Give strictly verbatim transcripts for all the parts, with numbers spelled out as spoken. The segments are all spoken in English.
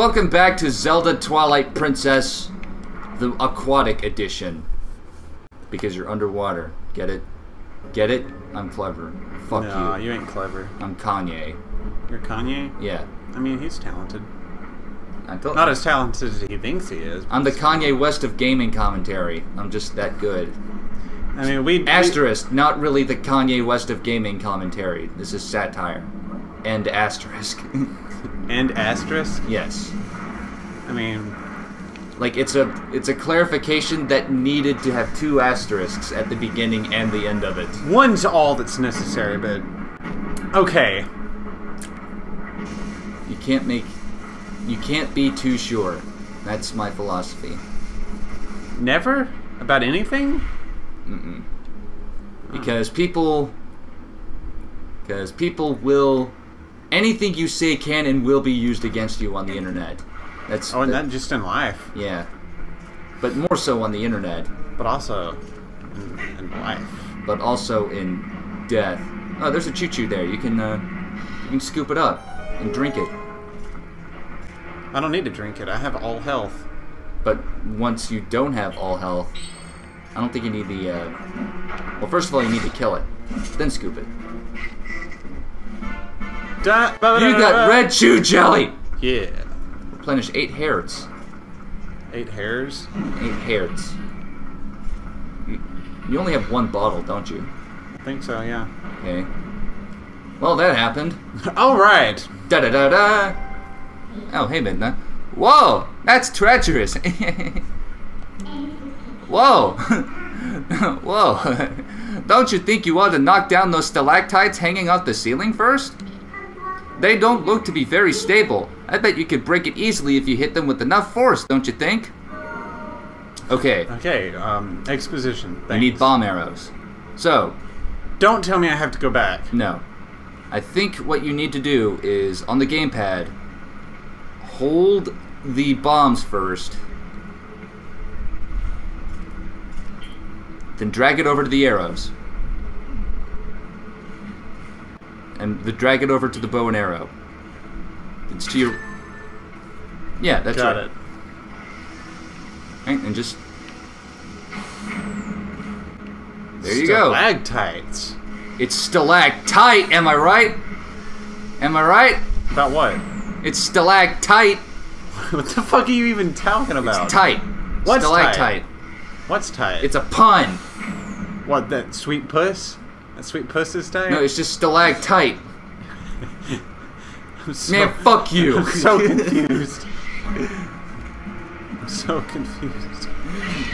Welcome back to Zelda Twilight Princess, the Aquatic Edition. Because you're underwater. Get it? Get it? I'm clever. Fuck you. No, you ain't clever. I'm Kanye. You're Kanye? Yeah. I mean, he's talented. I thought Not as talented as he thinks he is. I'm the Kanye West of gaming commentary. I'm just that good. I mean, we... Asterisk, we... not really the Kanye West of gaming commentary. This is satire. And asterisk. And asterisk? Yes. I mean... Like, it's a, it's a clarification that needed to have two asterisks at the beginning and the end of it. One's all that's necessary, but... Okay. You can't make... You can't be too sure. That's my philosophy. Never? About anything? Mm-mm. Because people... Because people will... Anything you say can and will be used against you on the internet. That's oh, and the, not just in life. Yeah. But more so on the internet. But also in, in life. But also in death. Oh, there's a choo-choo there. You can, uh, you can scoop it up and drink it. I don't need to drink it. I have all health. But once you don't have all health, I don't think you need the, uh... Well, first of all, you need to kill it. Then scoop it. Da you got red chew jelly! Yeah. Replenish eight hairs. Eight hairs? Eight hairs. You only have one bottle, don't you? I think so, yeah. Okay. Well, that happened. Alright! Da-da-da-da! Oh, hey, Midna. Whoa! That's treacherous! Whoa! Whoa! Don't you think you ought to knock down those stalactites hanging off the ceiling first? They don't look to be very stable. I bet you could break it easily if you hit them with enough force, don't you think? Okay. Okay, um, exposition. Thanks. We need bomb arrows. So... Don't tell me I have to go back. No. I think what you need to do is, on the gamepad, hold the bombs first. Then drag it over to the arrows. And the, drag it over to the bow and arrow. It's to your... Yeah, that's Got right. it. Right, and just... There you go. Stalactites. It's stalactite, am I right? Am I right? About what? It's stalactite. What the fuck are you even talking about? It's tight. What's stalactite? Tight? What's tight? It's a pun. What, that sweet puss? Sweet puss is tight? No, it's just stalactite. I'm so, Man, fuck you! I'm so confused. I'm so confused.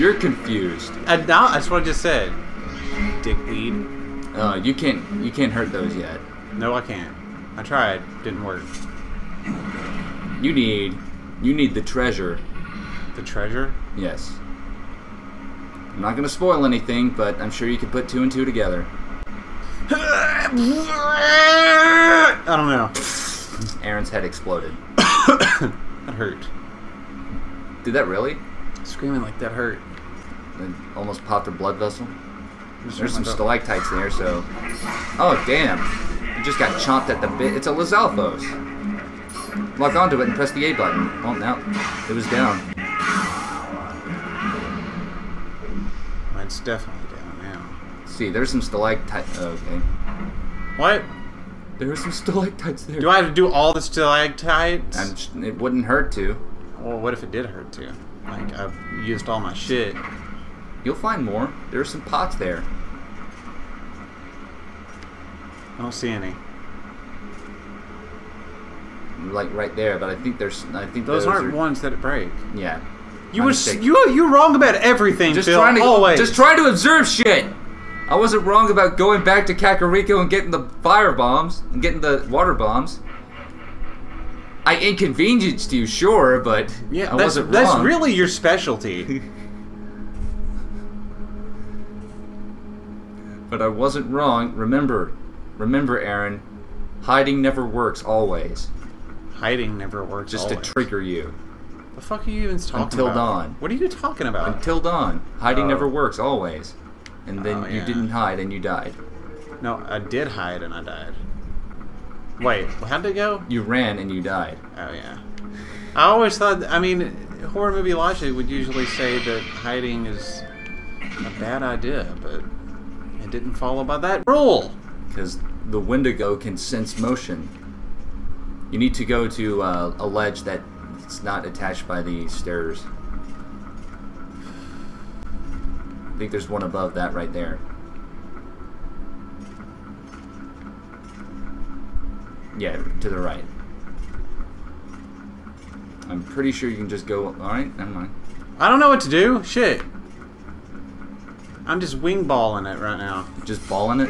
You're confused. I, no, that's what I just said. Dickweed. Uh, you can't, you can't hurt those yet. No, I can't. I tried. Didn't work. You need, you need the treasure. The treasure? Yes. I'm not gonna spoil anything, but I'm sure you can put two and two together. I don't know. Aaron's head exploded. That hurt. Did that really? Screaming like that hurt. It almost popped her blood vessel. There's some stalactites there, so... Oh, damn. You just got chomped at the bit. It's a Lizalfos. Lock onto it and press the A button. Oh, no. It was down. Mine's definitely... See, there's some stalactites. Oh, okay. What? There are some stalactites there. Do I have to do all the stalactites? I'm, it wouldn't hurt to. Well, what if it did hurt to? Like, I've used all my shit. You'll find more. There are some pots there. I don't see any. Like right there, but I think there's. I think those, those aren't are, ones that it break. Yeah. You were you you're wrong about everything. Just Phil, trying to always. Just try to observe shit. I wasn't wrong about going back to Kakariko and getting the fire bombs and getting the water bombs. I inconvenienced you, sure, but yeah, I wasn't wrong. That's really your specialty. But I wasn't wrong. Remember, remember, Aaron, hiding never works always. Hiding never works. Just always. To trigger you. The fuck are you even talking Until about? Until Dawn. What are you talking about? Until Dawn. Hiding oh. never works always. And then oh, yeah. you didn't hide, and you died. No, I did hide, and I died. Wait, how'd it go? You ran, and you died. Oh, yeah. I always thought, I mean, horror movie logic would usually say that hiding is a bad idea, but it didn't follow by that rule. Because the Wendigo can sense motion. You need to go to uh, a ledge that it's not attached by the stairs. I think there's one above that right there. Yeah, to the right. I'm pretty sure you can just go... Alright, never mind. I don't know what to do. Shit. I'm just wing-balling it right now. Just balling it?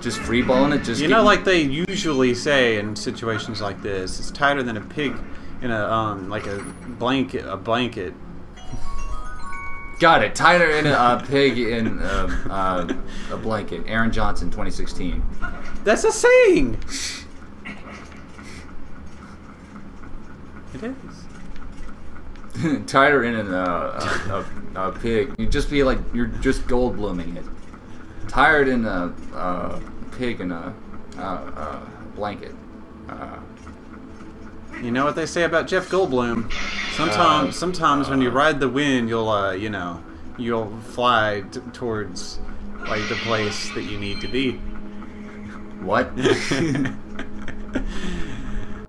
Just free-balling it? Just you know, like they usually say in situations like this, it's tighter than a pig in a, um, like a blanket, a blanket. Got it. Tighter in a uh, pig in uh, uh, a blanket. Aaron Johnson, twenty sixteen. That's a saying! It is. Tighter in an, uh, a, a, a pig. You'd just be like, you're just Goldblumming it. Tired in a, a pig in a, a, a blanket. Uh, you know what they say about Jeff Goldblum? Sometimes, uh, sometimes uh, when you ride the wind, you'll, uh, you know, you'll fly t towards like the place that you need to be. What?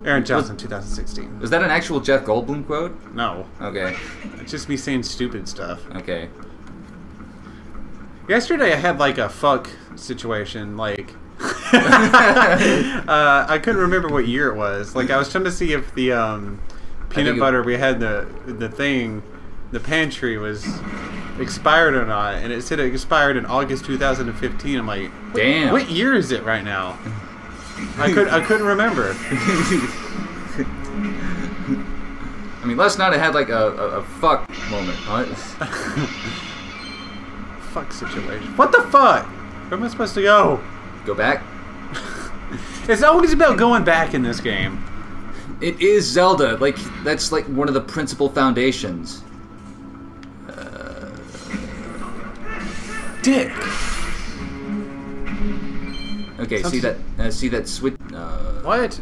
Aaron Johnson, was, two thousand sixteen. Was that an actual Jeff Goldblum quote? No. Okay. It's just me saying stupid stuff. Okay. Yesterday I had like a fuck situation, like... uh, I couldn't remember what year it was. Like, I was trying to see if the um, peanut butter we had in the, the thing, the pantry, was expired or not. And it said it expired in August two thousand fifteen. I'm like, damn. What year is it right now? I could I couldn't remember. I mean, last night I had like a, a, a fuck moment, right? Fuck situation. What the fuck? Where am I supposed to go? Go back. It's always about going back in this game. It is Zelda. Like that's like one of the principal foundations. Uh... Dick. Okay, Sounds see that? Uh, see that switch? Uh... What?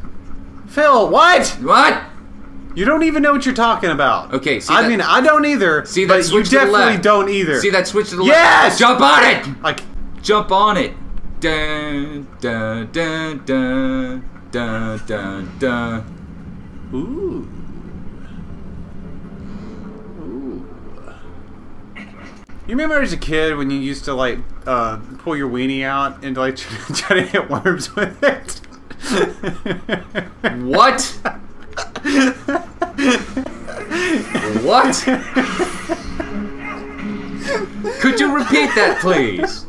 Phil, what? What? You don't even know what you're talking about. Okay, see I that... mean, I don't either. See that but switch you to definitely the left. Don't either. See that switch to the yes! left? Yes! Jump on it! I... Jump on it. Dun, dun, dun, dun, dun, dun, dun. Ooh. You remember as a kid when you used to like uh, pull your weenie out and like try to hit worms with it? What? What? Could you repeat that, please?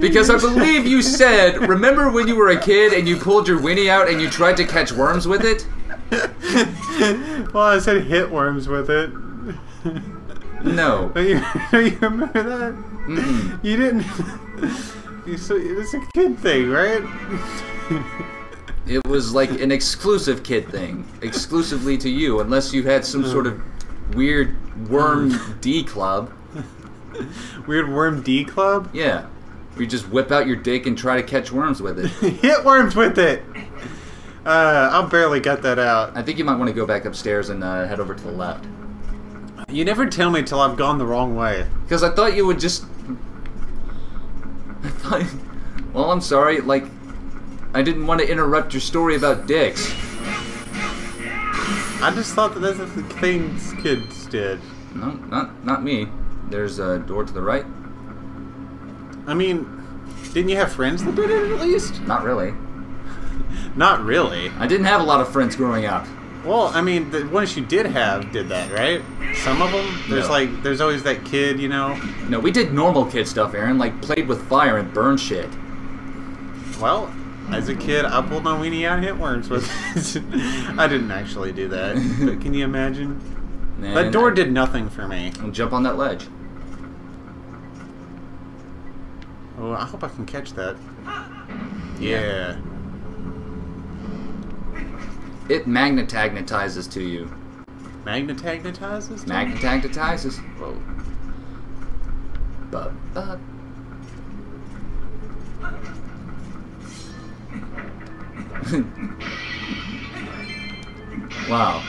Because I believe you said, remember when you were a kid and you pulled your weenie out and you tried to catch worms with it? Well, I said hit worms with it. No. Do you, you remember that? Mm-mm. You didn't. You so it's a kid thing, right? It was like an exclusive kid thing, exclusively to you, unless you had some sort of weird worm D club. Weird worm D club? Yeah, where you just whip out your dick and try to catch worms with it. Hit worms with it. Uh, I barely got that out. I think you might want to go back upstairs and uh, head over to the left. You never tell me till I've gone the wrong way. Because I thought you would just... I thought... Well, I'm sorry, like... I didn't want to interrupt your story about dicks. I just thought that that's the things kids did. No, not, not me. There's a door to the right. I mean, didn't you have friends that did it at least? Not really. Not really? I didn't have a lot of friends growing up. Well, I mean, the ones you did have did that, right? Some of them? There's no. like, there's always that kid, you know? No, we did normal kid stuff, Aaron. Like, played with fire and burned shit. Well, as a kid, I pulled my weenie out and hit worms with it. I didn't actually do that, but can you imagine? Man, that door I, did nothing for me. I'll jump on that ledge. Oh, I hope I can catch that. Yeah. yeah. It magnetagnetizes to you. Magnetagnetizes? Magnetagnetizes. Whoa. But, but. Wow.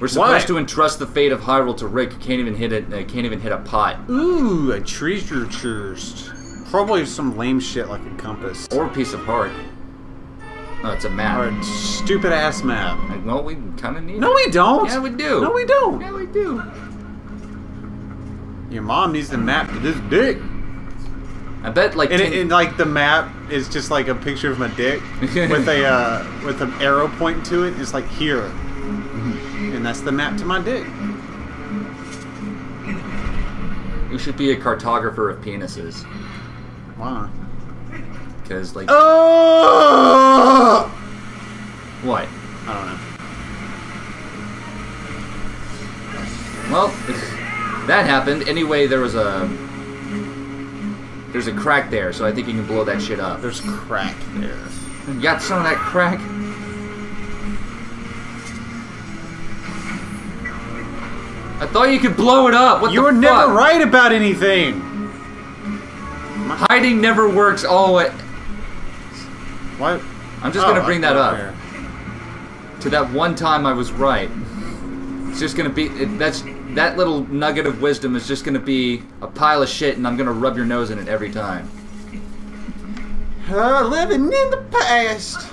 We're supposed Why? to entrust the fate of Hyrule to Rick. Can't even hit it. Uh, can't even hit a pot. Ooh, a treasure chest. Probably some lame shit like a compass or a piece of heart. Oh, it's a map. Or a stupid ass map. Like, well, we kind of need. No, it. we don't. Yeah, we do. No, we don't. Yeah, we do. Your mom needs the map to this dick. I bet like and, ten... it, and like the map is just like a picture of my dick with a uh, with an arrow pointing to it. It's like here. And that's the map to my dick. You should be a cartographer of penises. Why? Because, like... Oh! What? I don't know. Well, that happened. Anyway, there was a... There's a crack there, so I think you can blow that shit up. There's crack there. You got some of that crack? I thought you could blow it up. What the fuck? You were never right about anything. Hiding never works. Oh, it... What? I'm just oh, gonna bring that up. There. To that one time I was right. It's just gonna be... It, that's that little nugget of wisdom is just gonna be a pile of shit, and I'm gonna rub your nose in it every time. Uh, living in the past.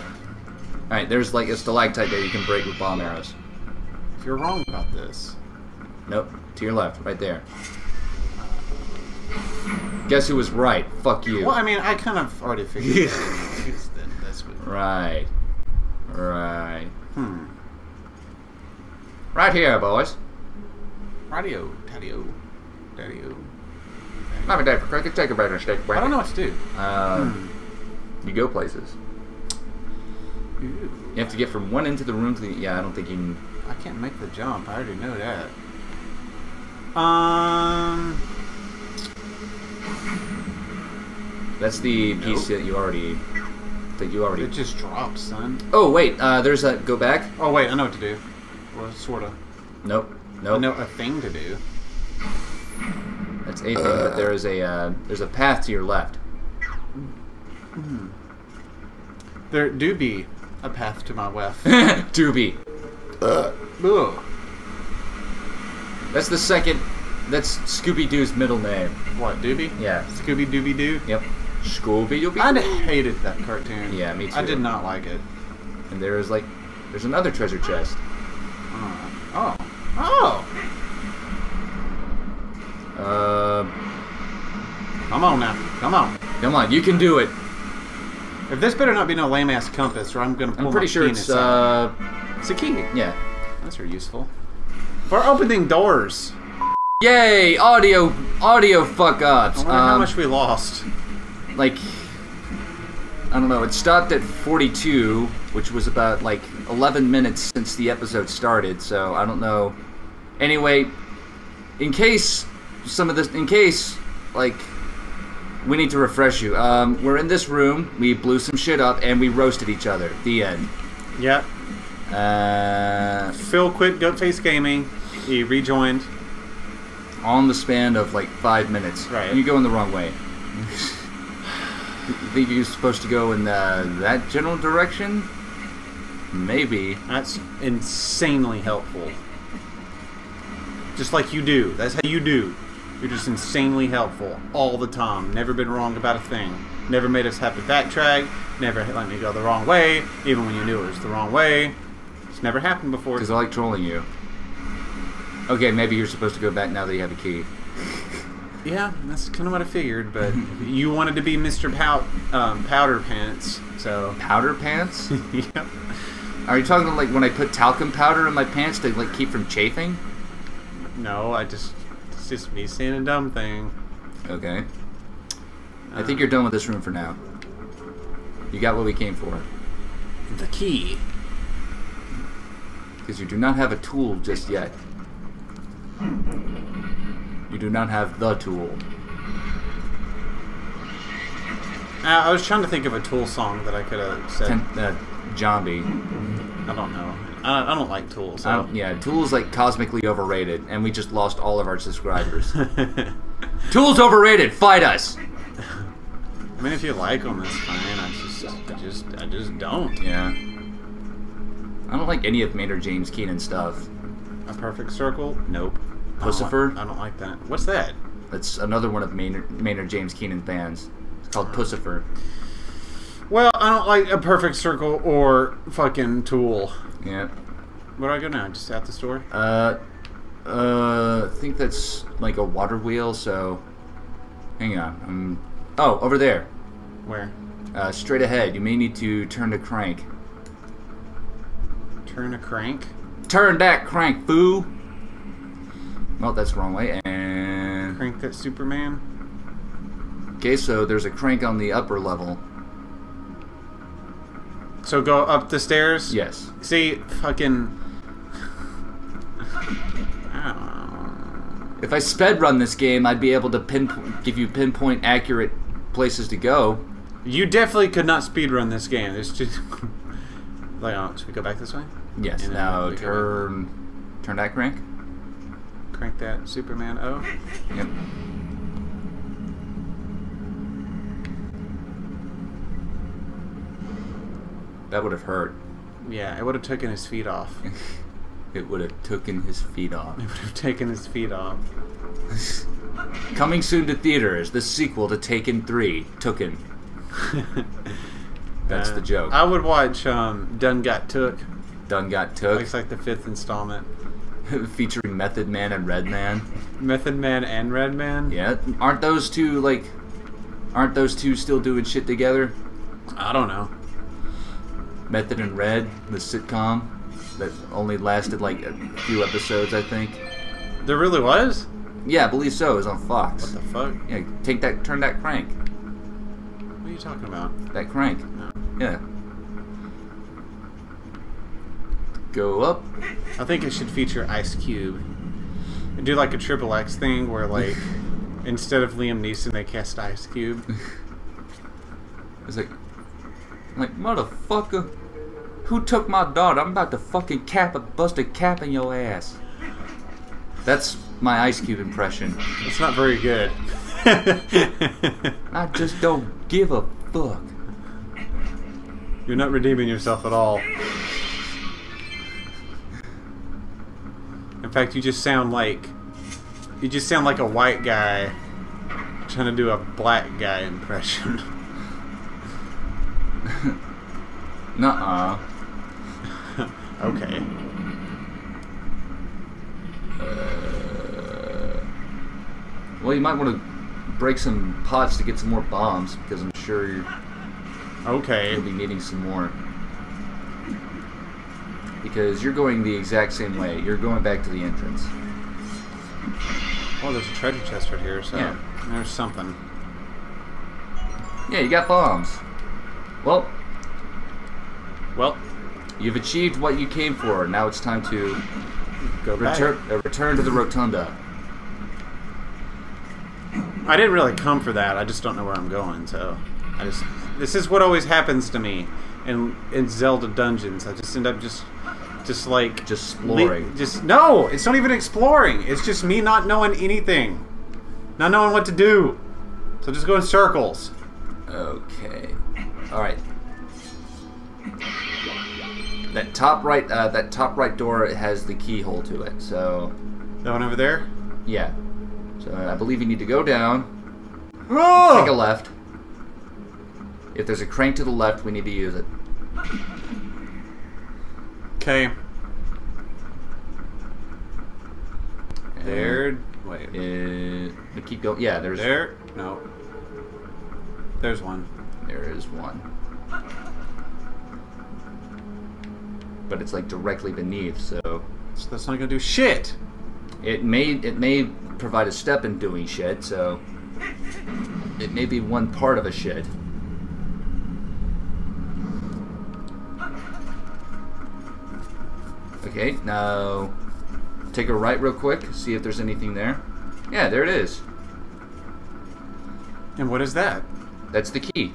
Alright, there's like a stalactite that you can break with bomb arrows. If you're wrong about this... Nope. To your left. Right there. Guess who was right? Fuck you. Well, I mean, I kind of already figured that. That's what... Right. Right. Hmm. Right here, boys. Radio. Daddy-o. Daddy-o. Not a day for cricket. Take a break and shake a break. I don't know what to do. Um, hmm. You go places. Ew. You have to get from one end of the room to the... Yeah, I don't think you can... I can't make the jump. I already know that. Um, that's the nope. piece that you already that you already. It just drops, son. Oh wait, uh, there's a go back. Oh wait, I know what to do. Well, sorta. Nope. Nope. I know a thing to do. That's a thing, uh. but there is a uh, there's a path to your left. Mm. There do be a path to my left. do be. Uh. Ugh. That's the second. That's Scooby-Doo's middle name. What, Doobie? Yeah. Scooby-Dooby-Doo? Yep. Scooby-Dooby-Doo. I hated that cartoon. Yeah, me too. I did not like it. And there is, like, there's another treasure chest. Oh. Oh. Oh! Uh. Come on now. Come on. Come on, you can do it. If this better not be no lame-ass compass, or I'm gonna pull I'm pretty my sure penis it's, out. uh... It's a key. Yeah. That's very useful. For opening doors. Yay! Audio, audio fuck-ups. I wonder um, how much we lost. Like, I don't know. It stopped at forty-two, which was about, like, eleven minutes since the episode started, so I don't know. Anyway, in case some of this... In case, like, we need to refresh you. Um, we're in this room, we blew some shit up, and we roasted each other. The end. Yep. Uh... Phil quit Goat Face Gaming. He rejoined on the span of like five minutes. Right. You go in the wrong way. I think you're supposed to go in uh, that general direction. Maybe. That's insanely helpful. Just like you do. That's how you do. You're just insanely helpful all the time. Never been wrong about a thing. Never made us have to backtrack. Never let me go the wrong way, even when you knew it was the wrong way. It's never happened before. Because I like trolling you. Okay, maybe you're supposed to go back now that you have a key. Yeah, that's kind of what I figured, but you wanted to be Mister Pow um, Powder Pants, so... Powder Pants? Yep. Are you talking about, like, when I put talcum powder in my pants to, like, keep from chafing? No, I just... It's just me saying a dumb thing. Okay. Um, I think you're done with this room for now. You got what we came for. The key. Because you do not have a tool just yet. You do not have the tool. Uh, I was trying to think of a Tool song that I could have said. Uh, Zombie. I don't know. I, I don't like Tool. So. I don't, yeah, Tool's like cosmically overrated, and we just lost all of our subscribers. Tool's overrated. Fight us. I mean, if you like them, that's fine. I just, I just, I just don't. Yeah. I don't like any of Maynard James Keenan stuff. A Perfect Circle? Nope. Pussifer? I don't like that. What's that? That's another one of Maynard, Maynard James Keenan's bands. It's called Pussifer. Well, I don't like A Perfect Circle or fucking Tool. Yeah. Where do I go now? Just at the store? Uh, uh, I think that's like a water wheel, so... Hang on. Um, oh, over there. Where? Uh, straight ahead. You may need to turn the crank. Turn a crank? Turn that crank, foo! Well, that's the wrong way, and... Crank that Superman? Okay, so there's a crank on the upper level. So go up the stairs? Yes. See, fucking... If I sped run this game, I'd be able to pinpoint, give you pinpoint accurate places to go. You definitely could not speed run this game. It's just... Like, oh, should we go back this way? Yes. And now turn, turn that crank. Crank that Superman O. Yep. That would have hurt. Yeah, it would have taken his feet off. It would have taken his feet off. It would have taken his feet off. Coming soon to theaters, the sequel to Taken three, Tooken. That's uh, the joke. I would watch um, Done Got Took. Done Got Took. Looks like the fifth installment. Featuring Method Man and Redman. Method Man and Redman? Yeah. Aren't those two, like... Aren't those two still doing shit together? I don't know. Method and Red, the sitcom. That only lasted, like, a few episodes, I think. There really was? Yeah, I believe so. It was on Fox. What the fuck? Yeah, take that... Turn that crank. What are you talking about? That crank. No. Yeah. Go up. I think it should feature Ice Cube. And do like a Triple X thing where like instead of Liam Neeson they cast Ice Cube. It's like I'm like motherfucker, who took my daughter? I'm about to fucking cap a bust a cap in your ass. That's my Ice Cube impression. It's not very good. I just don't give a fuck. You're not redeeming yourself at all. In fact, you just sound like you just sound like a white guy trying to do a black guy impression. Nuh-uh. Okay. Uh, well, you might want to break some pots to get some more bombs because I'm sure you're okay. You'll be needing some more. Because you're going the exact same way. You're going back to the entrance. Oh, there's a treasure chest right here, so yeah. There's something. Yeah, you got bombs. Well, well, you've achieved what you came for. Now it's time to go return, back. Uh, return to the rotunda. I didn't really come for that. I just don't know where I'm going, so I just. This is what always happens to me in in Zelda dungeons. I just end up just. Just like just exploring. Just no, it's not even exploring. It's just me not knowing anything, not knowing what to do. So just go in circles. Okay. All right. That top right, uh, that top right door has the keyhole to it. So that one over there. Yeah. So I believe you need to go down. Oh! Take a left. If there's a crank to the left, we need to use it. Okay. There. Wait. Is, keep going. Yeah, there's. There. No. There's one. There is one. But it's like directly beneath, so. So that's not gonna do shit. It may. It may provide a step in doing shit, so. It may be one part of a shit. Okay, now take a right real quick, see if there's anything there. Yeah, there it is. And what is that? That's the key.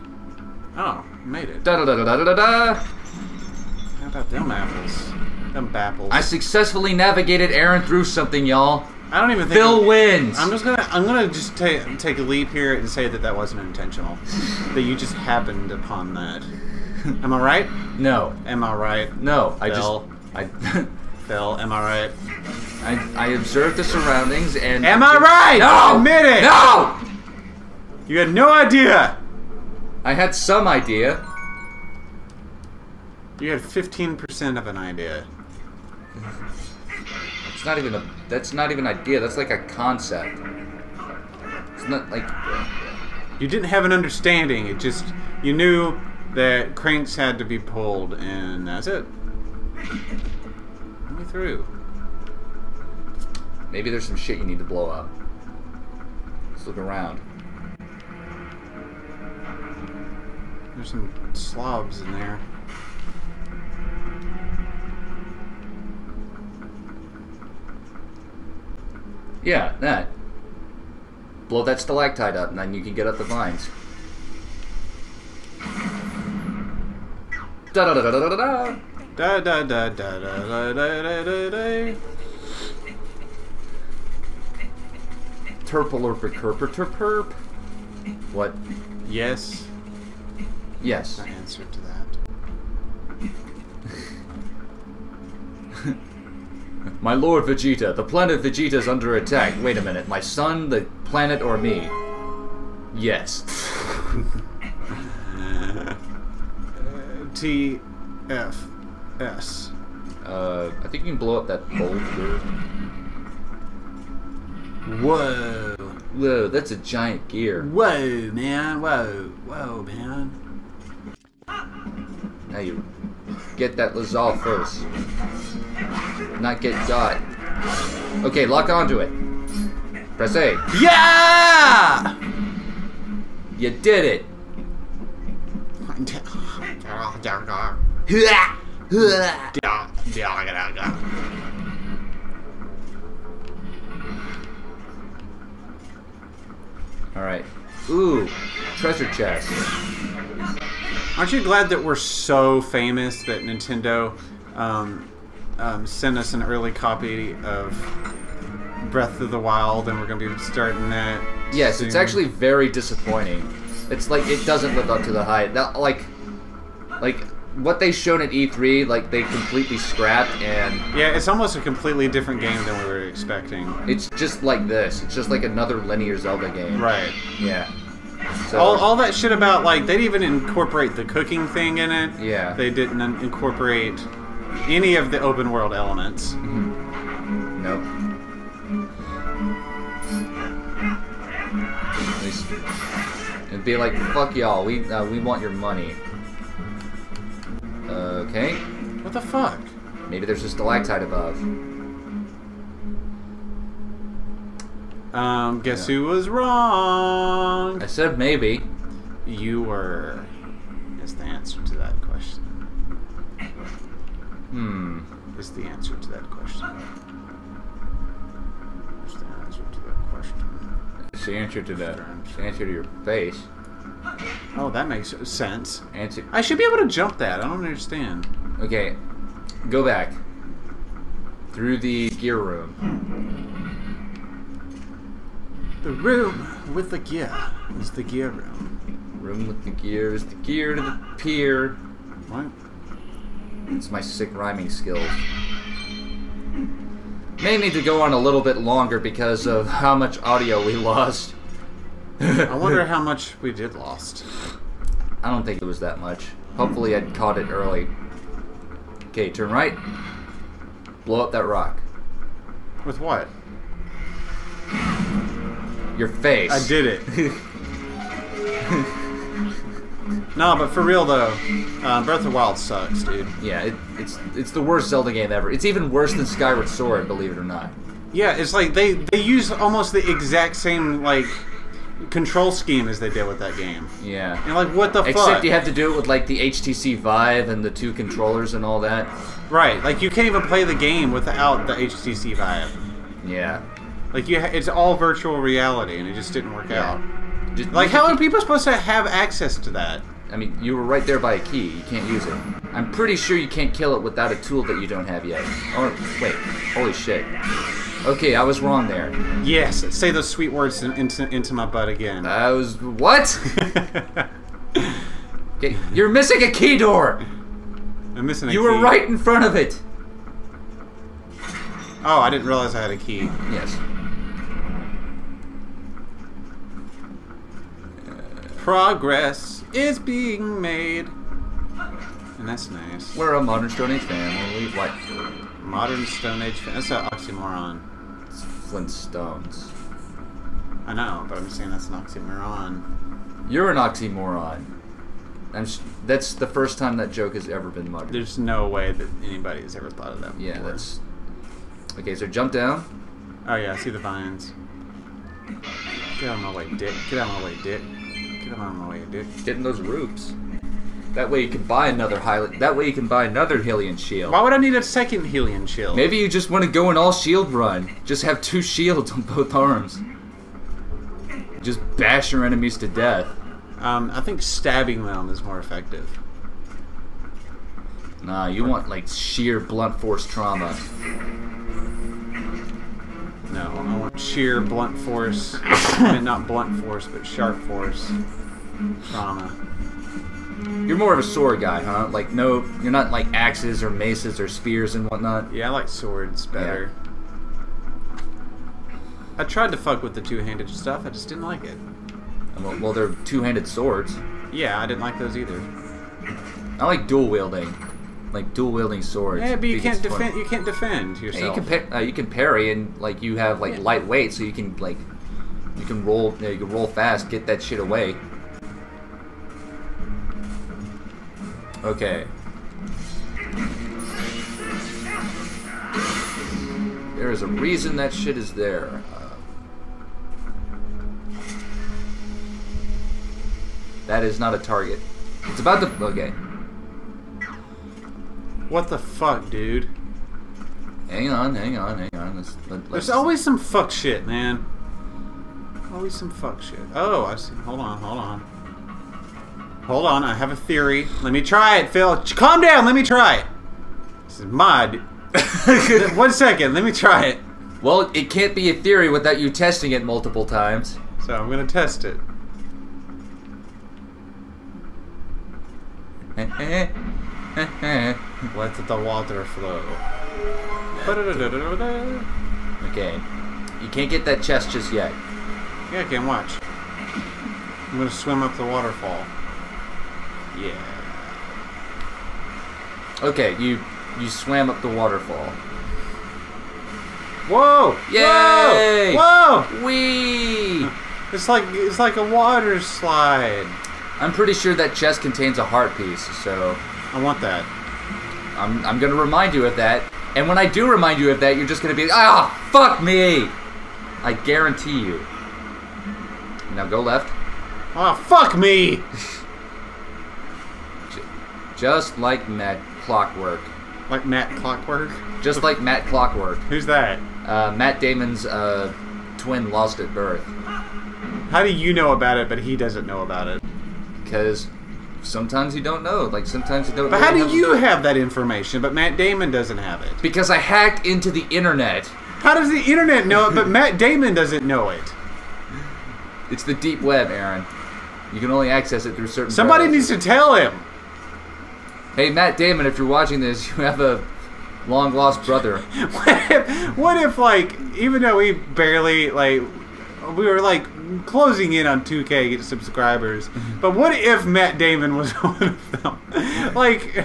Oh, made it. Da da da da da da da. How about them apples? Them bapples. I successfully navigated Aaron through something, y'all. I don't even think Phil I'm, wins. I'm just gonna I'm gonna just take take a leap here and say that that wasn't intentional. That you just happened upon that. Am I right? No. Am I right? No. I Phil. just... I... Phil, am I right? I, I observed the surroundings and... Am I right? No! Admit it! No! You had no idea! I had some idea. You had fifteen percent of an idea. It's not even a... That's not even an idea. That's like a concept. It's not like... You didn't have an understanding. It just... You knew that cranks had to be pulled, and that's it. Let me through. Maybe there's some shit you need to blow up. Let's look around. There's some slobs in there. Yeah, that. Blow that stalactite up, and then you can get up the vines. Da da da da da da da da da da da da da da. Turp-a-lurp-a-curp-a-turp-herp. What? Yes. Yes. I answered to that. My Lord Vegeta, the planet Vegeta is under attack. Wait a minute, my son, the planet, or me? Yes. T F S. Uh, I think you can blow up that boulder. Whoa! Whoa, that's a giant gear. Whoa, man! Whoa, whoa, man! Now you get that Lizalfos. Not get dot. Okay, lock onto it. Press A. Yeah! You did it. Alright. Ooh, treasure chest. Aren't you glad that we're so famous that Nintendo um, um, sent us an early copy of Breath of the Wild, and we're going to be starting that Yes, soon? It's actually very disappointing. It's like, it doesn't live up to the hype. That, like, like what they showed at E three, like, they completely scrapped, and... Yeah, it's almost a completely different game than we were expecting. It's just like this. It's just like another linear Zelda game. Right. Yeah. So, all, all that shit about, like, they didn't even incorporate the cooking thing in it. Yeah. They didn't incorporate any of the open world elements. Mm-hmm. Nope. It'd be like, fuck y'all, we uh, we want your money. Uh, okay. What the fuck? Maybe there's a stalactite above. Um, guess yeah. who was wrong? I said maybe. You were. Is the answer to that question. Hmm. Is the answer to that question. Is the answer to that question. It's the answer to the, the answer to your face. Oh, that makes sense. Answer. I should be able to jump that. I don't understand. Okay, go back through the gear room. The room with the gear is the gear room. Room with the gear is the gear to the pier. What? It's my sick rhyming skills. May need to go on a little bit longer because of how much audio we lost. I wonder how much we did lost. I don't think it was that much. Hopefully I'd caught it early. Okay, turn right. Blow up that rock. With what? Your face. I did it. No, but for real though, uh, Breath of the Wild sucks, dude. Yeah, it, it's it's the worst Zelda game ever. It's even worse than Skyward Sword, believe it or not. Yeah, it's like they they use almost the exact same like control scheme as they did with that game. Yeah. And like, what the fuck? Except you have to do it with like the H T C Vive and the two controllers and all that. Right. Like, you can't even play the game without the H T C Vive. Yeah. Like, you, ha it's all virtual reality, and it just didn't work yeah. out. Just, like, how are people supposed to have access to that? I mean, you were right there by a key. You can't use it. I'm pretty sure you can't kill it without a tool that you don't have yet. Or, wait. Holy shit. Okay, I was wrong there. Yes. Say those sweet words in, into, into my butt again. I was... What? Okay, you're missing a key door. I'm missing a you key. You were right in front of it. Oh, I didn't realize I had a key. Yes. Progress is being made. And that's nice. We're a Modern Stone Age family. We like Modern Stone Age family. That's an oxymoron. It's Flintstones. I know, but I'm just saying that's an oxymoron. You're an oxymoron. And that's the first time that joke has ever been muttered. There's no way that anybody has ever thought of that before. Yeah, that's... Okay, so jump down. Oh yeah, I see the vines. Get out of my way, dick. Get out of my way, dick. Get out of my way, dick. Get in those roofs. That way you can buy another Hylian... That way you can buy another Hylian shield. Why would I need a second Hylian shield? Maybe you just want to go an all-shield run. Just have two shields on both arms. Just bash your enemies to death. Um, I think stabbing them is more effective. Nah, you want, like, sheer blunt force trauma. No, I want sheer blunt force... I mean, not blunt force, but sharp force trauma. You're more of a sword guy, huh? Like, no... You're not, like, axes or maces or spears and whatnot? Yeah, I like swords better. Yeah. I tried to fuck with the two-handed stuff, I just didn't like it. Well, they're two-handed swords. Yeah, I didn't like those either. I like dual-wielding. Like, dual-wielding swords. Yeah, but you can't defend you can't defend yourself. Yeah, you, can uh, you can parry, and, like, you have, like, yeah. light weight, so you can, like... You can roll, you know, you can roll fast, get that shit away. Okay. There is a reason that shit is there. That is not a target. It's about to... Okay. What the fuck, dude? Hang on, hang on, hang on. Let's, let, let's... There's always some fuck shit, man. Always some fuck shit. Oh, I see. Hold on, hold on. Hold on, I have a theory. Let me try it, Phil. Calm down, let me try it. This is mod. One second, let me try it. Well, it can't be a theory without you testing it multiple times. So I'm going to test it. Let the water flow. Okay. You can't get that chest just yet. Yeah, I can. Watch. I'm going to swim up the waterfall. Yeah. Okay, you you swam up the waterfall. Whoa! Yay! Whoa! Whoa! Wee! It's like, it's like a water slide. I'm pretty sure that chest contains a heart piece, so... I want that. I'm, I'm going to remind you of that. And when I do remind you of that, you're just going to be... Ah, fuck me! I guarantee you. Now go left. Ah, fuck me! Just like Matt Clockwork. Like Matt Clockwork? Just like Matt Clockwork. Who's that? Uh, Matt Damon's uh, twin lost at birth. How do you know about it, but he doesn't know about it? Because sometimes you don't know. Like, sometimes you don't know. But how do you have that information, but Matt Damon doesn't have it? Because I hacked into the internet. How does the internet know it, but Matt Damon doesn't know it? It's the deep web, Aaron. You can only access it through certain... Somebody needs to tell him! Hey, Matt Damon, if you're watching this, you have a long-lost brother. what, if, what if, like, even though we barely, like... We were like closing in on two K subscribers, but what if Matt Damon was one of them? Like,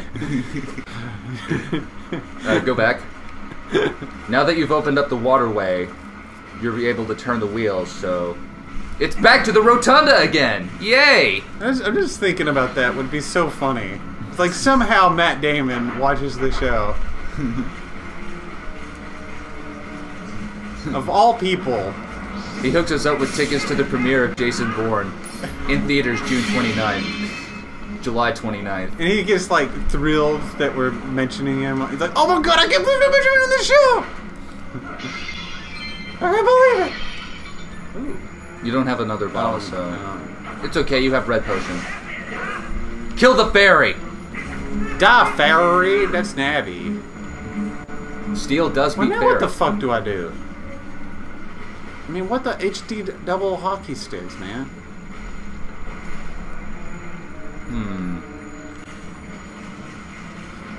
uh, go back. Now that you've opened up the waterway, you'll be able to turn the wheels. So it's back to the rotunda again. Yay! I was, I'm just thinking about that. It would be so funny. It's like somehow Matt Damon watches the show. Of all people. He hooks us up with tickets to the premiere of Jason Bourne in theaters June twenty-ninth. July twenty-ninth. And he gets, like, thrilled that we're mentioning him. He's like, oh my god, I can't believe they're mentioning him on the show! I can't believe it! You don't have another bottle, oh, so... No. It's okay, you have red potion. Kill the fairy! Die, fairy! That's Navi. Steel does well, beat now fairy. What the fuck do I do? I mean, what the H D double hockey sticks, man? Hmm.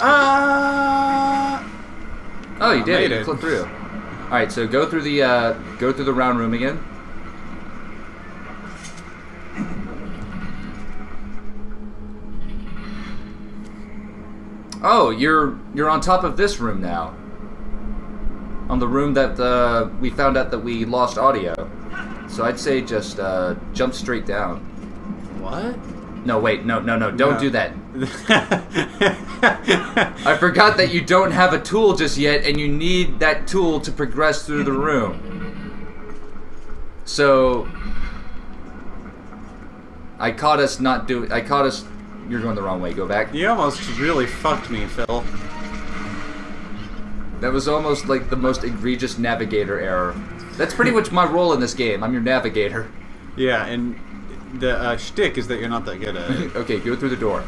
Ah! Uh, oh, you did. You clipped through. All right, so go through the uh, go through the round room again. Oh, you're you're on top of this room now. On the room that uh, we found out that we lost audio. So I'd say just uh, jump straight down. What? No, wait, no, no, no, don't no. do that. I forgot that you don't have a tool just yet, and you need that tool to progress through the room. So I caught us not do. I caught us. You're going the wrong way. Go back. You almost really fucked me, Phil. That was almost like the most egregious navigator error. That's pretty much my role in this game. I'm your navigator. Yeah, and the uh, shtick is that you're not that good at it. Okay, go through the door.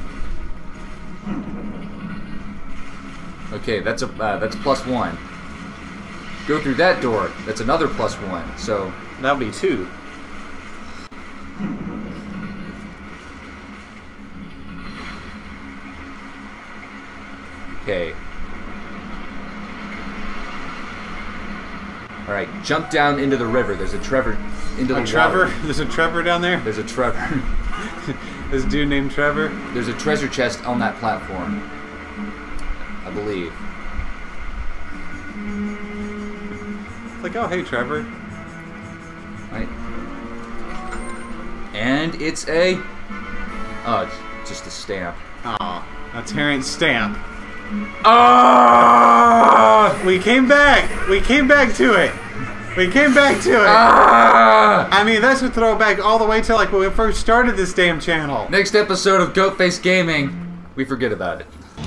Okay, that's a uh, that's plus one. Go through that door. That's another plus one. So that'll be two. Okay. All right, jump down into the river. There's a Trevor into the a Trevor? Water. There's a Trevor down there? There's a Trevor. This dude named Trevor? There's a treasure chest on that platform, I believe. It's like, oh, hey, Trevor. Right. And it's a... Oh, it's just a stamp. Aw, a Terrence stamp. Oh! We came back! We came back to it! We came back to it! Ah! I mean, that's a throwback all the way to like when we first started this damn channel. Next episode of Goat Face Gaming, we forget about it.